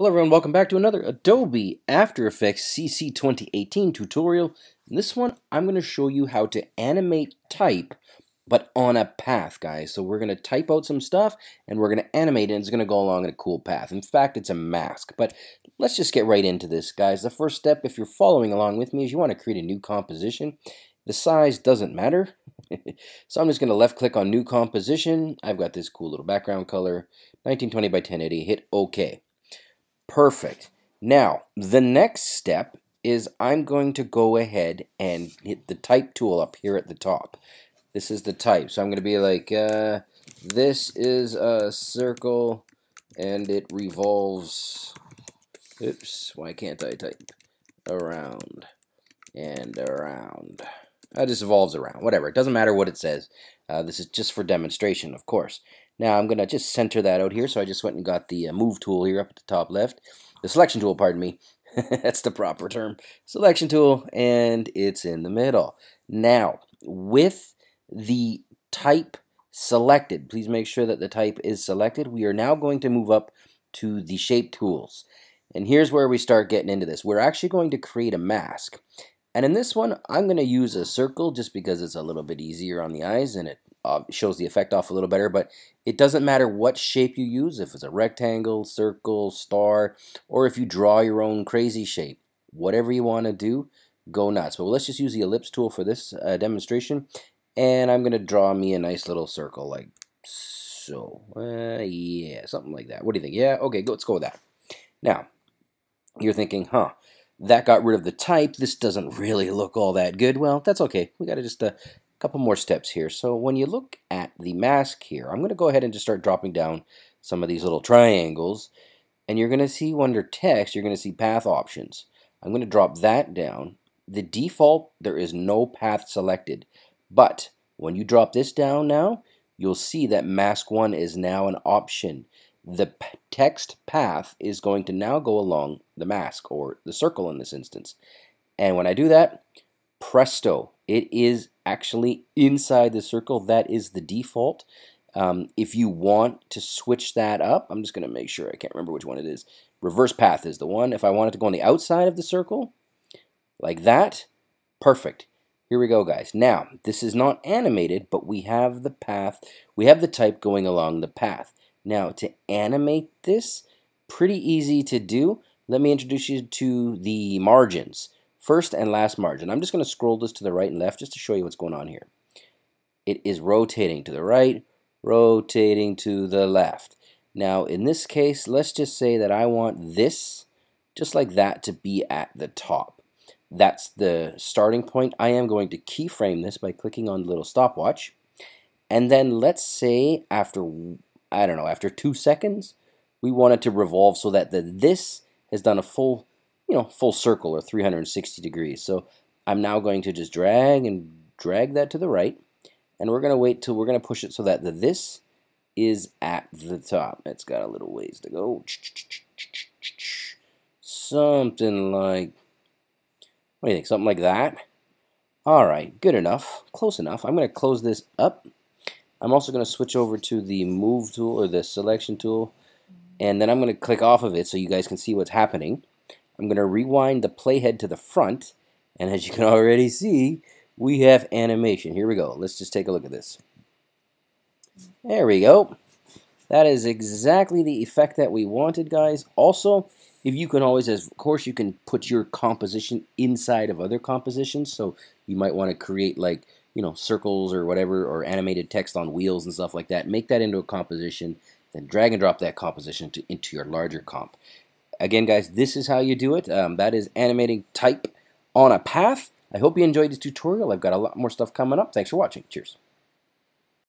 Hello everyone, welcome back to another Adobe After Effects CC 2018 tutorial. In this one, I'm going to show you how to animate type, but on a path, guys. So we're going to type out some stuff, and we're going to animate it, and it's going to go along in a cool path. In fact, it's a mask, but let's just get right into this, guys. The first step, if you're following along with me, is you want to create a new composition. The size doesn't matter, so I'm just going to left-click on New Composition. I've got this cool little background color, 1920 by 1080, hit OK. Perfect. Now, the next step is I'm going to go ahead and hit the type tool up here at the top. This is the type. So I'm going to be like, this is a circle and it revolves, oops, why can't I type? Around and around. It just revolves around, whatever. It doesn't matter what it says. This is just for demonstration, of course. Now I'm going to just center that out here, so I just went and got the move tool here up at the top left. The selection tool, pardon me. That's the proper term. Selection tool, and it's in the middle. Now, with the type selected, please make sure that the type is selected. We are now going to move up to the shape tools. And here's where we start getting into this. We're actually going to create a mask. And in this one, I'm going to use a circle just because it's a little bit easier on the eyes and it shows the effect off a little better, but it doesn't matter what shape you use, if it's a rectangle, circle, star, or if you draw your own crazy shape. Whatever you want to do, go nuts. But let's just use the ellipse tool for this demonstration, and I'm going to draw me a nice little circle like so. Yeah, something like that. What do you think? Yeah, okay, let's go with that. Now, you're thinking, huh? That got rid of the type. This doesn't really look all that good. Well, that's okay. We got to just a couple more steps here. So when you look at the mask here, I'm going to go ahead and just start dropping down some of these little triangles. And you're going to see under text, you're going to see path options. I'm going to drop that down. The default, there is no path selected. But when you drop this down now, you'll see that mask 1 is now an option. The text path is going to now go along the mask, or the circle in this instance. And when I do that, presto, it is actually inside the circle. That is the default. If you want to switch that up, I'm just going to make sure, I can't remember which one it is. Reverse path is the one. If I wanted to go on the outside of the circle, like that, perfect. Here we go, guys. Now, this is not animated, but we have the path. We have the type going along the path. Now, to animate this, pretty easy to do. Let me introduce you to the margins. First and last margin. I'm just going to scroll this to the right and left just to show you what's going on here. It is rotating to the right, rotating to the left. Now, in this case, let's just say that I want this, just like that, to be at the top. That's the starting point. I am going to keyframe this by clicking on the little stopwatch. And then let's say after, I don't know, after 2 seconds, we want it to revolve so that this has done a full, you know, full circle, or 360 degrees. So I'm now going to just drag and drag that to the right, and we're going to wait till we're going to push it so that this is at the top. It's got a little ways to go. Something like, what do you think? Something like that. All right, good enough, close enough. I'm going to close this up. I'm also going to switch over to the move tool, or the selection tool, and then I'm going to click off of it so you guys can see what's happening. I'm going to rewind the playhead to the front, and as you can already see, we have animation. Here we go. Let's just take a look at this. There we go. That is exactly the effect that we wanted, guys. Also, if you can always, of course, you can put your composition inside of other compositions, so you might want to create, like, you know, circles or whatever, or animated text on wheels and stuff like that. Make that into a composition, then drag and drop that composition into your larger comp. Again, guys, this is how you do it. That is animating type on a path. I hope you enjoyed this tutorial. I've got a lot more stuff coming up. Thanks for watching. Cheers.